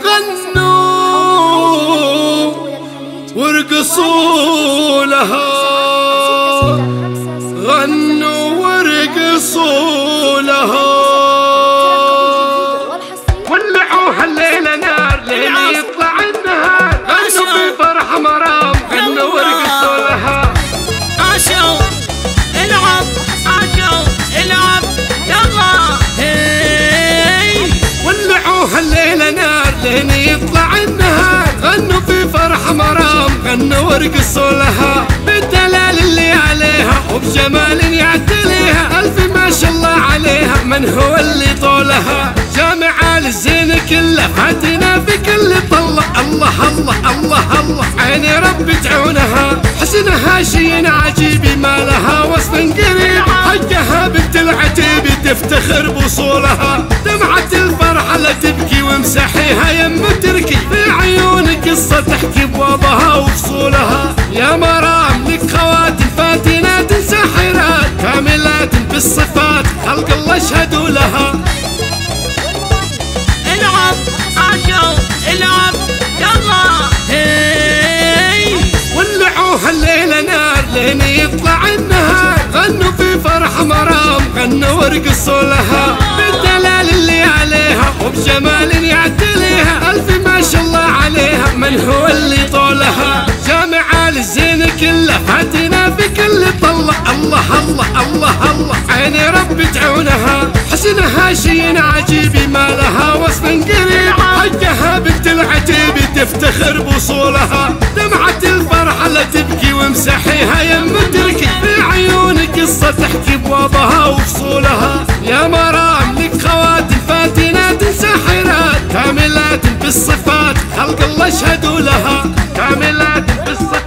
غنوا وارقصوا لها، غنوا وارقصوا لها، ولعوها الليلة نار لين يطلع النهار، غنوا بالفرح مرام، غنوا وارقصوا لها. عاشوا العب، عاشوا العب يلا هي، ولعوها الليلة نار لين يطلع النهار، غنوا في فرح مرام، غنوا وارقصوا لها، بالدلال اللي عليها وبجمال يعتليها، ألف ما شاء الله عليها من هو اللي طولها، جامعة للزين كله فاتنا في كل طلة، الله الله الله الله عيني ربي تعونها، حسنها شي عجيبي ما لها وصف قريب، حقها بنت العتيبي تفتخر بوصولها، دمعة الفرحة لا تبكي وامسحيها يم تركي، في عيونك قصة تحكي بوابها وفصولها، يا مرام لك خواتم فاتنات ساحرات، كاملات بالصفات خلق الله شهدوا لها. العب عاشوا العب يلا هي، ولعوها الليلة نار لين يطلع النهار، غنوا في فرح مرام، غنوا وارقصوا لها، بالدلال اللي عليها وبجمال يعتليها، ألف ما شاء الله عليها من هو اللي طولها، جامعة للزين كله فاتنا في كل طلة، الله الله الله الله عيني ربي تعونها، حسنها شي عجيبي ما لها وصف قريب، حقها بنت العتيبي تفتخر بوصولها، دمعة الفرحة لا تبكي وامسحيها يم تركي، في عيونك قصة تحكي بوابها وفصولها، يا مرام لك خواتم فاتنات ساحرات، كاملات بالصفات خلق الله شهدوا لها، كاملات بالصفات.